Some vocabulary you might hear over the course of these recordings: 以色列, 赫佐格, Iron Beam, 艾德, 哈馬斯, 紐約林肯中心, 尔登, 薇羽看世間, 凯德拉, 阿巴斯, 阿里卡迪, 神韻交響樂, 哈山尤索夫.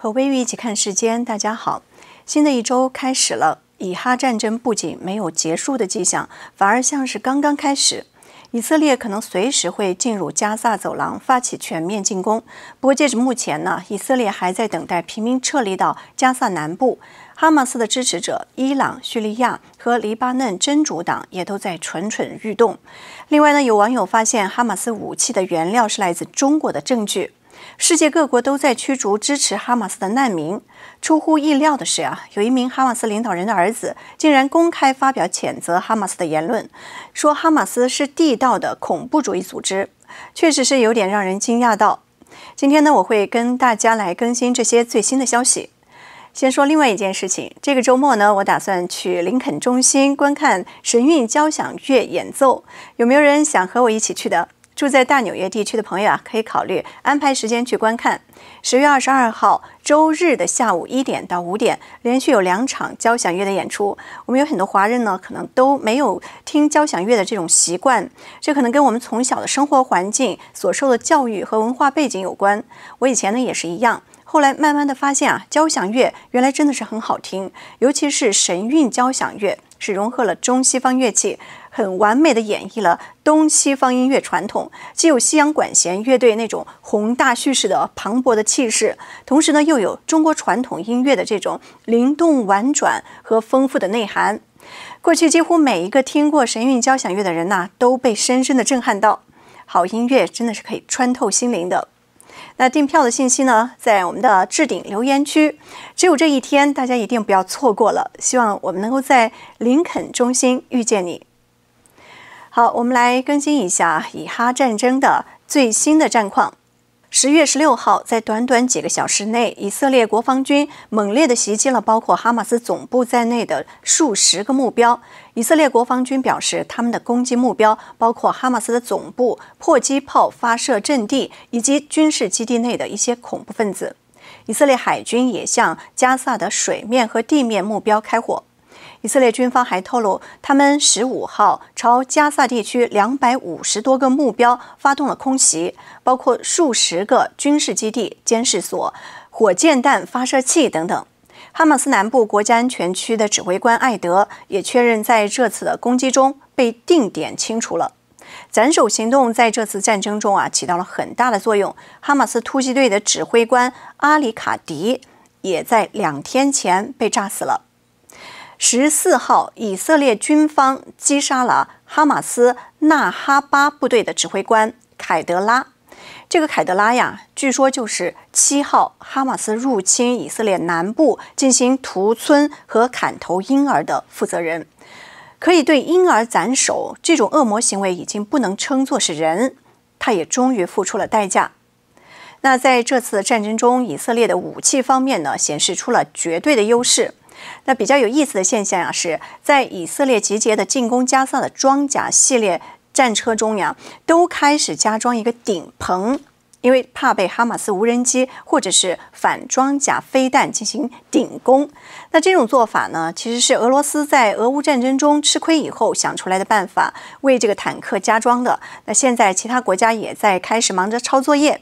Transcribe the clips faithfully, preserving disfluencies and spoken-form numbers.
和微雨一起看世间，大家好。新的一周开始了，以哈战争不仅没有结束的迹象，反而像是刚刚开始。以色列可能随时会进入加萨走廊，发起全面进攻。不过，截至目前呢，以色列还在等待平民撤离到加萨南部。哈马斯的支持者、伊朗、叙利亚和黎巴嫩真主党也都在蠢蠢欲动。另外呢，有网友发现哈马斯武器的原料是来自中国的证据。 世界各国都在驱逐支持哈马斯的难民。出乎意料的是啊，有一名哈马斯领导人的儿子竟然公开发表谴责哈马斯的言论，说哈马斯是地道的恐怖主义组织，确实是有点让人惊讶到。今天呢，我会跟大家来更新这些最新的消息。 先说另外一件事情，这个周末呢，我打算去林肯中心观看神韵交响乐演奏，有没有人想和我一起去的？ 住在大纽约地区的朋友啊，可以考虑安排时间去观看。十月二十二号周日的下午一点到五点，连续有两场交响乐的演出。我们有很多华人呢，可能都没有听交响乐的这种习惯，这可能跟我们从小的生活环境、所受的教育和文化背景有关。我以前呢也是一样，后来慢慢的发现啊，交响乐原来真的是很好听，尤其是神韵交响乐，是融合了中西方乐器。 很完美的演绎了东西方音乐传统，既有西洋管弦乐队那种宏大叙事的磅礴的气势，同时呢又有中国传统音乐的这种灵动婉转和丰富的内涵。过去几乎每一个听过神韵交响乐的人呐、啊，都被深深的震撼到。好音乐真的是可以穿透心灵的。 那订票的信息呢，在我们的置顶留言区。只有这一天，大家一定不要错过了。希望我们能够在林肯中心遇见你。 好，我们来更新一下以哈战争的最新的战况。十月十六号，在短短几个小时内，以色列国防军猛烈地袭击了包括哈马斯总部在内的数十个目标。以色列国防军表示，他们的攻击目标包括哈马斯的总部、迫击炮发射阵地以及军事基地内的一些恐怖分子。以色列海军也向加萨的水面和地面目标开火。 以色列军方还透露，他们十五号朝加萨地区两百五十多个目标发动了空袭，包括数十个军事基地、监视所、火箭弹发射器等等。哈马斯南部国家安全区的指挥官艾德也确认，在这次的攻击中被定点清除了。 斩首行动在这次战争中啊起到了很大的作用。哈马斯突击队的指挥官阿里卡迪也在两天前被炸死了。 十四号，以色列军方击杀了哈马斯纳哈巴部队的指挥官凯德拉。这个凯德拉呀，据说就是七号哈马斯入侵以色列南部进行屠村和砍头婴儿的负责人。可以对婴儿斩首，这种恶魔行为已经不能称作是人，他也终于付出了代价。 那在这次战争中，以色列的武器方面呢，显示出了绝对的优势。那比较有意思的现象呀、啊，是在以色列集结的进攻加萨的装甲系列战车中呀，都开始加装一个顶棚，因为怕被哈马斯无人机或者是反装甲飞弹进行顶攻。那这种做法呢，其实是俄罗斯在俄乌战争中吃亏以后想出来的办法，为这个坦克加装的。那现在其他国家也在开始忙着抄作业。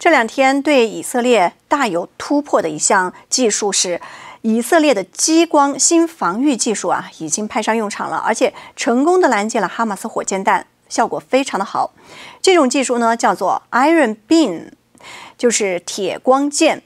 这两天对以色列大有突破的一项技术是，以色列的激光新防御技术啊，已经派上用场了，而且成功的拦截了哈马斯火箭弹，效果非常的好。这种技术呢叫做 Iron Beam， 就是铁光剑。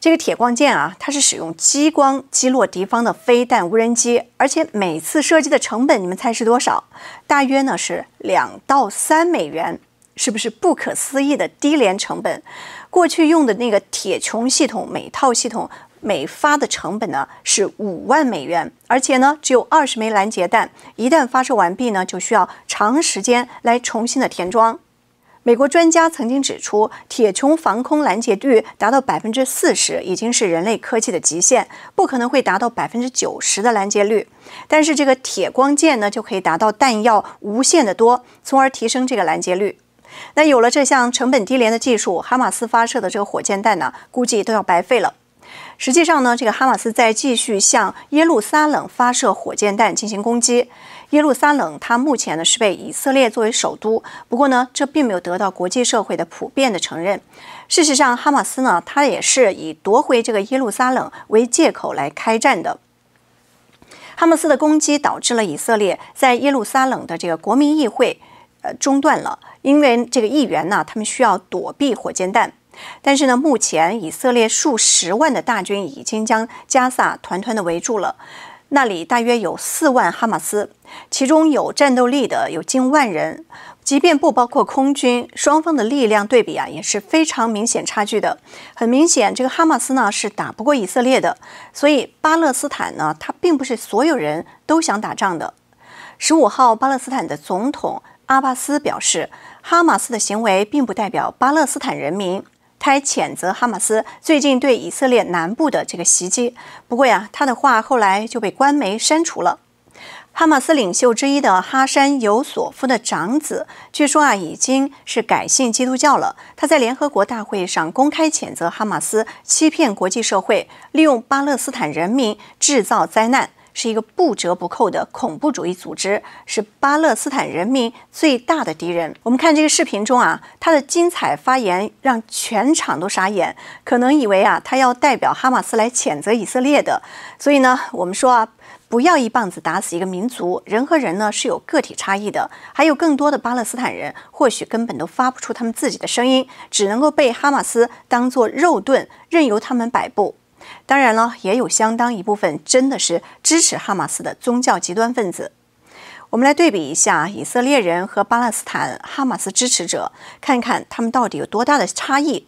这个铁光剑啊，它是使用激光击落敌方的飞弹、无人机，而且每次射击的成本，你们猜是多少？大约呢是两到三美元。 是不是不可思议的低廉成本？过去用的那个铁穹系统，每套系统每发的成本呢是五万美元，而且呢只有二十枚拦截弹，一旦发射完毕呢，就需要长时间来重新的填装。美国专家曾经指出，铁穹防空拦截率达到百分之四十，已经是人类科技的极限，不可能会达到百分之九十的拦截率。但是这个铁光剑呢，就可以达到弹药无限的多，从而提升这个拦截率。 那有了这项成本低廉的技术，哈马斯发射的这个火箭弹呢，估计都要白费了。实际上呢，这个哈马斯在继续向耶路撒冷发射火箭弹进行攻击。耶路撒冷它目前呢是被以色列作为首都，不过呢，这并没有得到国际社会的普遍的承认。事实上，哈马斯呢，它也是以夺回这个耶路撒冷为借口来开战的。 哈马斯的攻击导致了以色列在耶路撒冷的这个国民议会，呃，中断了，因为这个议员呢，他们需要躲避火箭弹。但是呢，目前以色列数十万的大军已经将加萨团团的围住了，那里大约有四万哈马斯，其中有战斗力的有近万人。即便不包括空军，双方的力量对比啊也是非常明显差距的。很明显，这个哈马斯呢是打不过以色列的，所以巴勒斯坦呢，它并不是所有人都想打仗的。十五号，巴勒斯坦的总统阿巴斯表示，哈马斯的行为并不代表巴勒斯坦人民。他还谴责哈马斯最近对以色列南部的这个袭击。不过呀，他的话后来就被官媒删除了。 哈马斯领袖之一的哈山尤索夫的长子，据说啊已经是改信基督教了。他在联合国大会上公开谴责哈马斯欺骗国际社会，利用巴勒斯坦人民制造灾难，是一个不折不扣的恐怖主义组织，是巴勒斯坦人民最大的敌人。我们看这个视频中啊，他的精彩发言让全场都傻眼，可能以为啊他要代表哈马斯来谴责以色列的。所以呢，我们说啊。 不要一棒子打死一个民族，人和人呢是有个体差异的，还有更多的巴勒斯坦人或许根本都发不出他们自己的声音，只能够被哈马斯当作肉盾，任由他们摆布。当然了，也有相当一部分真的是支持哈马斯的宗教极端分子。我们来对比一下以色列人和巴勒斯坦哈马斯支持者，看看他们到底有多大的差异。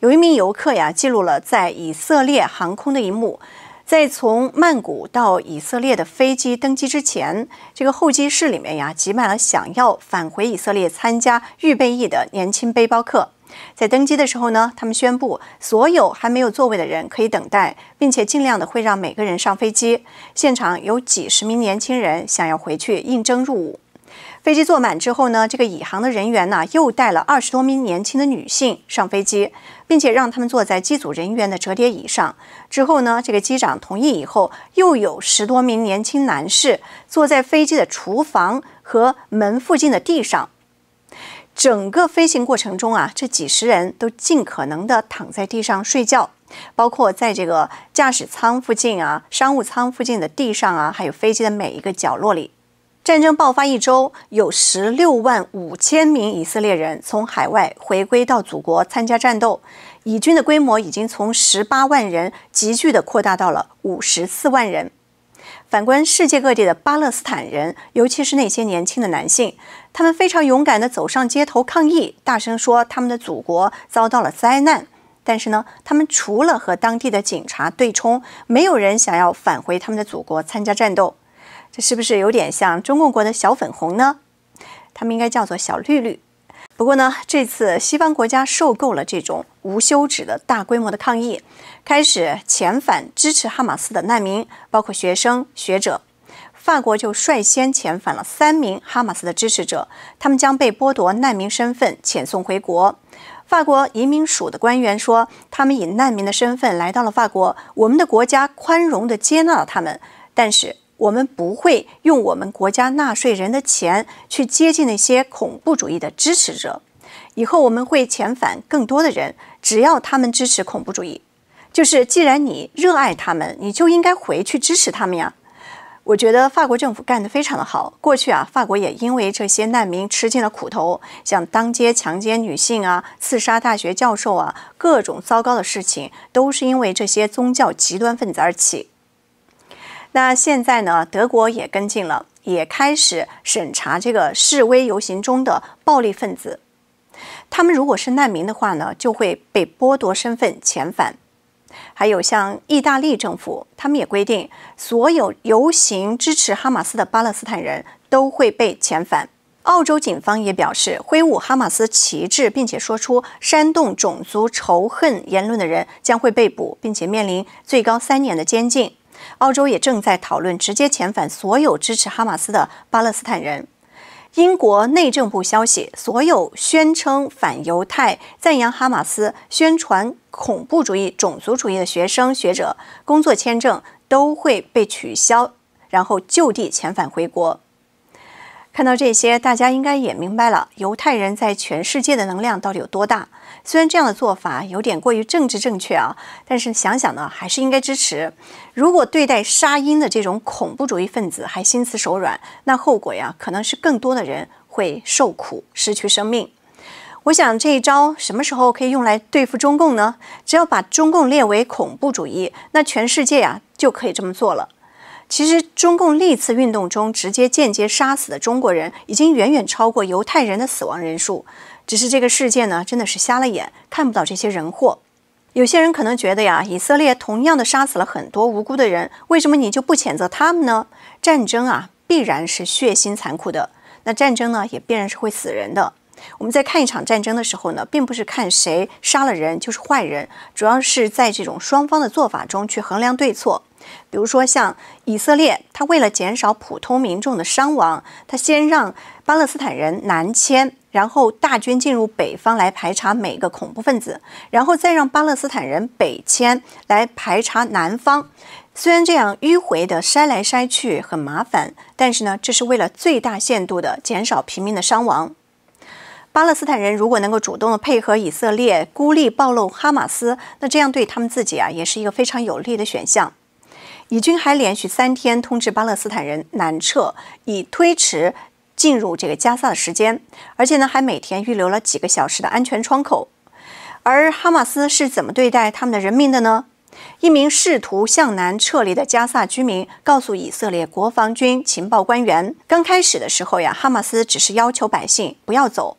有一名游客呀记录了在以色列航空的一幕。 在从曼谷到以色列的飞机登机之前，这个候机室里面呀，挤满了想要返回以色列参加预备役的年轻背包客。在登机的时候呢，他们宣布所有还没有座位的人可以等待，并且尽量的会让每个人上飞机。现场有几十名年轻人想要回去应征入伍。飞机坐满之后呢，这个以航的人员呢，又带了二十多名年轻的女性上飞机。 并且让他们坐在机组人员的折叠椅上。之后呢，这个机长同意以后，又有十多名年轻男士坐在飞机的厨房和门附近的地上。整个飞行过程中啊，这几十人都尽可能的躺在地上睡觉，包括在这个驾驶舱附近啊、商务舱附近的地上啊，还有飞机的每一个角落里。 战争爆发一周，有十六万五千名以色列人从海外回归到祖国参加战斗，以军的规模已经从十八万人急剧的扩大到了五十四万人。反观世界各地的巴勒斯坦人，尤其是那些年轻的男性，他们非常勇敢的走上街头抗议，大声说他们的祖国遭到了灾难。 但是呢，他们除了和当地的警察对冲，没有人想要返回他们的祖国参加战斗。 这是不是有点像中共国的小粉红呢？他们应该叫做小绿绿。不过呢，这次西方国家受够了这种无休止的大规模的抗议，开始遣返支持哈马斯的难民，包括学生、学者。法国就率先遣返了三名哈马斯的支持者，他们将被剥夺难民身份，遣送回国。 法国移民署的官员说，他们以难民的身份来到了法国，我们的国家宽容地接纳了他们，但是。 我们不会用我们国家纳税人的钱去接近那些恐怖主义的支持者。以后我们会遣返更多的人，只要他们支持恐怖主义。就是既然你热爱他们，你就应该回去支持他们呀。我觉得法国政府干得非常的好。过去啊，法国也因为这些难民吃尽了苦头，像当街强奸女性啊、刺杀大学教授啊，各种糟糕的事情都是因为这些宗教极端分子而起。 那现在呢？德国也跟进了，也开始审查这个示威游行中的暴力分子。他们如果是难民的话呢，就会被剥夺身份遣返。还有像意大利政府，他们也规定，所有游行支持哈马斯的巴勒斯坦人都会被遣返。澳洲警方也表示，挥舞哈马斯旗帜并且说出煽动种族仇恨言论的人将会被捕，并且面临最高三年的监禁。 澳洲也正在讨论直接遣返所有支持哈马斯的巴勒斯坦人。英国内政部消息，所有宣称反犹太、赞扬哈马斯、宣传恐怖主义、种族主义的学生、学者，工作签证都会被取消，然后就地遣返回国。看到这些，大家应该也明白了犹太人在全世界的能量到底有多大。虽然这样的做法有点过于政治正确啊，但是想想呢，还是应该支持。如果对待沙因的这种恐怖主义分子还心慈手软，那后果呀，可能是更多的人会受苦，失去生命。 我想这一招什么时候可以用来对付中共呢？只要把中共列为恐怖主义，那全世界呀、啊、就可以这么做了。其实，中共历次运动中直接间接杀死的中国人，已经远远超过犹太人的死亡人数。只是这个世界呢，真的是瞎了眼，看不到这些人祸。有些人可能觉得呀，以色列同样的杀死了很多无辜的人，为什么你就不谴责他们呢？战争啊，必然是血腥残酷的，那战争呢，也必然是会死人的。 我们在看一场战争的时候呢，并不是看谁杀了人就是坏人，主要是在这种双方的做法中去衡量对错。比如说像以色列，他为了减少普通民众的伤亡，他先让巴勒斯坦人南迁，然后大军进入北方来排查每个恐怖分子，然后再让巴勒斯坦人北迁来排查南方。 虽然这样迂回的筛来筛去很麻烦，但是呢，这是为了最大限度的减少平民的伤亡。 巴勒斯坦人如果能够主动的配合以色列孤立暴露哈马斯，那这样对他们自己啊也是一个非常有利的选项。以军还连续三天通知巴勒斯坦人南撤，以推迟进入这个加萨的时间，而且呢还每天预留了几个小时的安全窗口。而哈马斯是怎么对待他们的人民的呢？一名试图向南撤离的加萨居民告诉以色列国防军情报官员，刚开始的时候呀，哈马斯只是要求百姓不要走。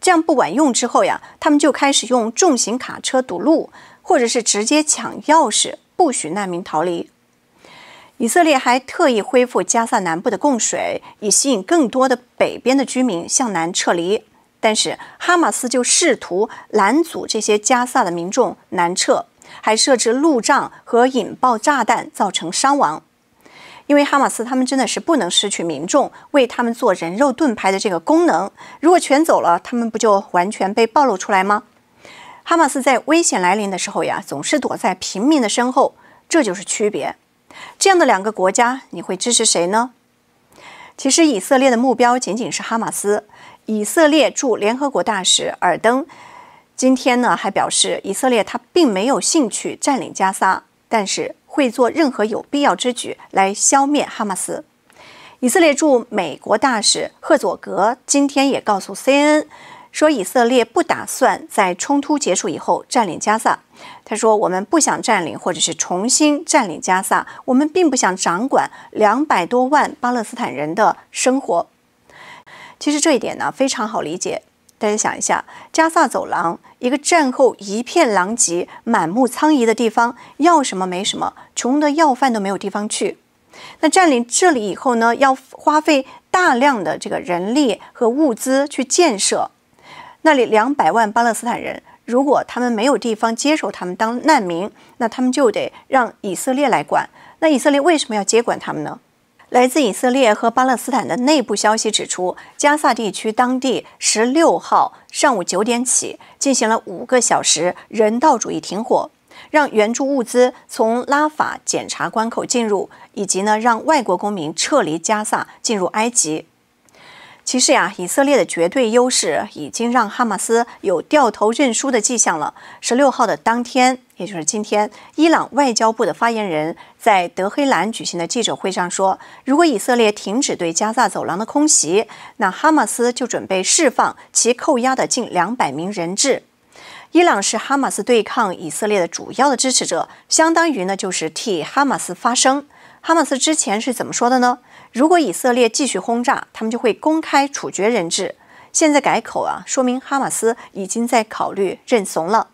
这样不管用之后呀，他们就开始用重型卡车堵路，或者是直接抢钥匙，不许难民逃离。以色列还特意恢复加萨南部的供水，以吸引更多的北边的居民向南撤离。但是哈马斯就试图拦阻这些加萨的民众南撤，还设置路障和引爆炸弹，造成伤亡。 因为哈马斯他们真的是不能失去民众，为他们做人肉盾牌的这个功能，如果全走了，他们不就完全被暴露出来吗？哈马斯在危险来临的时候呀，总是躲在平民的身后，这就是区别。这样的两个国家，你会支持谁呢？其实以色列的目标仅仅是哈马斯。以色列驻联合国大使尔登今天呢还表示，以色列他并没有兴趣占领加沙，但是 会做任何有必要之举来消灭哈马斯。以色列驻美国大使赫佐格今天也告诉 C N N 说，以色列不打算在冲突结束以后占领加萨。他说：“我们不想占领或者是重新占领加萨，我们并不想掌管两百多万巴勒斯坦人的生活。”其实这一点呢非常好理解。大家想一下，加萨走廊。 一个战后一片狼藉、满目苍夷的地方，要什么没什么，穷的要饭都没有地方去。那占领这里以后呢，要花费大量的这个人力和物资去建设。那里两百万巴勒斯坦人，如果他们没有地方接受他们当难民，那他们就得让以色列来管。那以色列为什么要接管他们呢？ 来自以色列和巴勒斯坦的内部消息指出，加萨地区当地十六号上午九点起进行了五个小时人道主义停火，让援助物资从拉法检查关口进入，以及呢让外国公民撤离加萨进入埃及。其实呀，以色列的绝对优势已经让哈马斯有掉头认输的迹象了。十六号的当天，也就是今天，伊朗外交部的发言人 在德黑兰举行的记者会上说，如果以色列停止对加萨走廊的空袭，那哈马斯就准备释放其扣押的近两百名人质。伊朗是哈马斯对抗以色列的主要的支持者，相当于呢就是替哈马斯发声。哈马斯之前是怎么说的呢？如果以色列继续轰炸，他们就会公开处决人质。现在改口啊，说明哈马斯已经在考虑认怂了。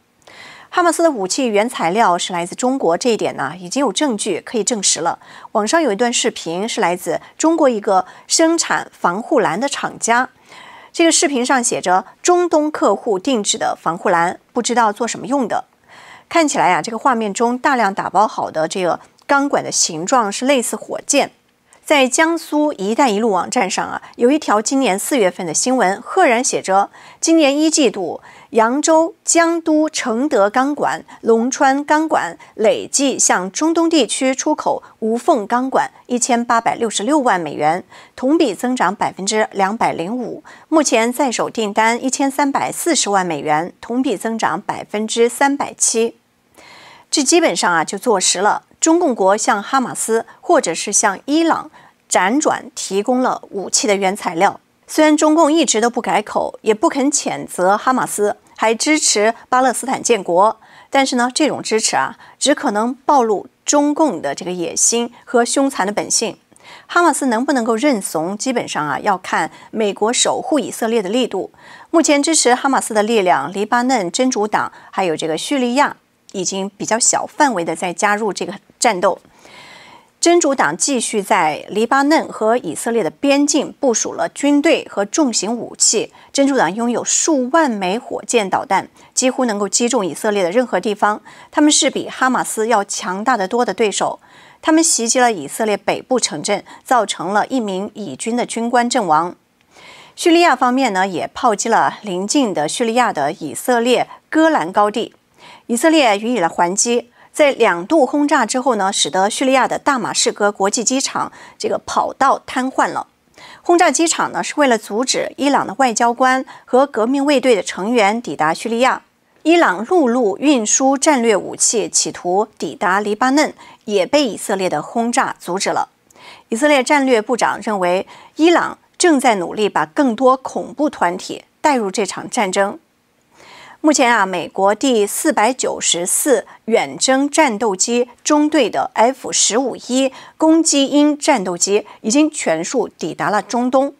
哈马斯的武器原材料是来自中国，这一点呢已经有证据可以证实了。网上有一段视频是来自中国一个生产防护栏的厂家，这个视频上写着“中东客户定制的防护栏，不知道做什么用的”。看起来啊，这个画面中大量打包好的这个钢管的形状是类似火箭。在江苏“一带一路”网站上啊，有一条今年四月份的新闻，赫然写着：今年一季度，扬州、江都承德钢管、龙川钢管累计向中东地区出口无缝钢管一千八百六十六万美元，同比增长百分之两百零五。目前在手订单一千三百四十万美元，同比增长百分之三百七。这基本上啊就坐实了，中共国向哈马斯或者是向伊朗辗转提供了武器的原材料。 虽然中共一直都不改口，也不肯谴责哈马斯，还支持巴勒斯坦建国，但是呢，这种支持啊，只可能暴露中共的这个野心和凶残的本性。哈马斯能不能够认怂，基本上啊，要看美国守护以色列的力度。目前支持哈马斯的力量，黎巴嫩真主党还有这个叙利亚，已经比较小范围的在加入这个战斗。 真主党继续在黎巴嫩和以色列的边境部署了军队和重型武器。真主党拥有数万枚火箭导弹，几乎能够击中以色列的任何地方。他们是比哈马斯要强大得多的对手。他们袭击了以色列北部城镇，造成了一名以军的军官阵亡。叙利亚方面呢，也炮击了邻近的叙利亚的以色列戈兰高地，以色列予以了还击。 在两度轰炸之后呢，使得叙利亚的大马士革国际机场这个跑道瘫痪了。轰炸机场呢，是为了阻止伊朗的外交官和革命卫队的成员抵达叙利亚。伊朗陆路运输战略武器企图抵达黎巴嫩，也被以色列的轰炸阻止了。以色列战略部长认为，伊朗正在努力把更多恐怖团体带入这场战争。 目前啊，美国第四百九十四远征战斗机中队的 F 十五一攻击鹰战斗机已经全数抵达了中东。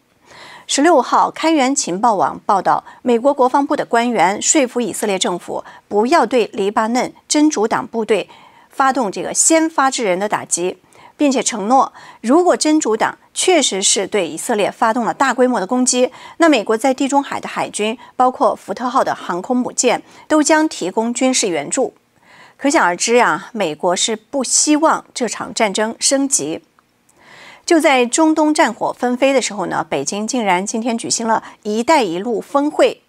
十六号，开源情报网报道，美国国防部的官员说服以色列政府不要对黎巴嫩真主党部队发动这个先发制人的打击，并且承诺，如果真主党 确实是对以色列发动了大规模的攻击。那美国在地中海的海军，包括福特号的航空母舰，都将提供军事援助。可想而知呀，美国是不希望这场战争升级。就在中东战火纷飞的时候呢，北京竟然今天举行了“一带一路”峰会。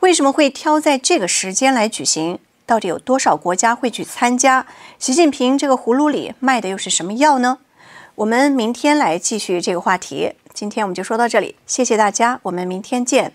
为什么会挑在这个时间来举行？到底有多少国家会去参加？习近平这个葫芦里卖的又是什么药呢？ 我们明天来继续这个话题，今天我们就说到这里，谢谢大家，我们明天见。